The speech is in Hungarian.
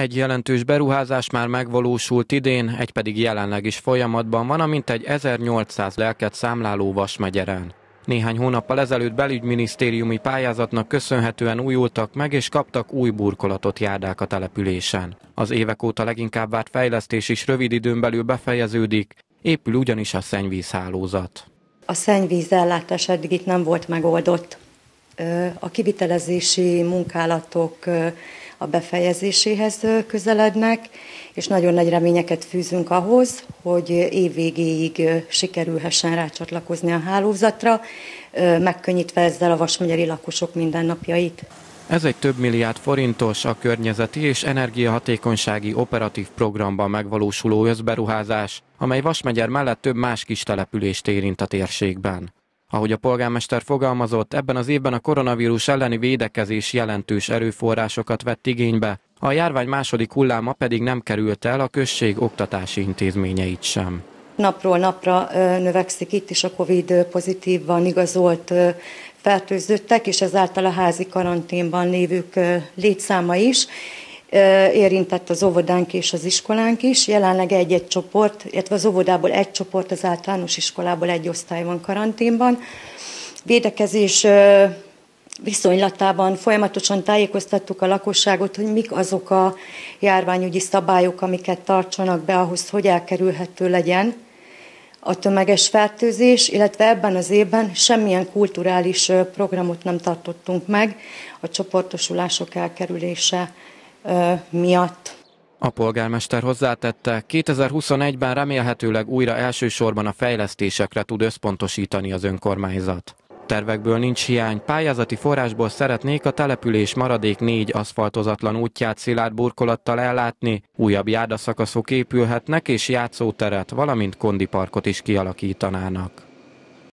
Egy jelentős beruházás már megvalósult idén, egy pedig jelenleg is folyamatban van, mintegy 1800 lelket számláló Vasmegyeren. Néhány hónappal ezelőtt belügyminisztériumi pályázatnak köszönhetően újultak meg és kaptak új burkolatot járdák a településen. Az évek óta leginkább várt fejlesztés is rövid időn belül befejeződik, épül ugyanis a szennyvízhálózat. A szennyvízellátás eddig itt nem volt megoldott. A kivitelezési munkálatok a befejezéséhez közelednek, és nagyon nagy reményeket fűzünk ahhoz, hogy évvégéig sikerülhessen rácsatlakozni a hálózatra, megkönnyítve ezzel a vasmegyeri lakosok mindennapjait. Ez egy több milliárd forintos, a környezeti és energiahatékonysági operatív programban megvalósuló összberuházás, amely Vasmegyer mellett több más kis települést érint a térségben. Ahogy a polgármester fogalmazott, ebben az évben a koronavírus elleni védekezés jelentős erőforrásokat vett igénybe, a járvány második hulláma pedig nem került el a község oktatási intézményeit sem. Napról napra növekszik itt is a Covid pozitívan igazolt fertőzöttek, és ezáltal a házi karanténban lévők létszáma is. Érintett az óvodánk és az iskolánk is. Jelenleg egy-egy csoport, illetve az óvodából egy csoport, az általános iskolából egy osztály van karanténban. Védekezés viszonylatában folyamatosan tájékoztattuk a lakosságot, hogy mik azok a járványügyi szabályok, amiket tartsanak be ahhoz, hogy elkerülhető legyen a tömeges fertőzés, illetve ebben az évben semmilyen kulturális programot nem tartottunk meg a csoportosulások elkerülése miatt. A polgármester hozzátette, 2021-ben remélhetőleg újra elsősorban a fejlesztésekre tud összpontosítani az önkormányzat. Tervekből nincs hiány, pályázati forrásból szeretnék a település maradék 4 aszfaltozatlan útját szilárd burkolattal ellátni, újabb járdaszakaszok épülhetnek és játszóteret, valamint kondiparkot is kialakítanának.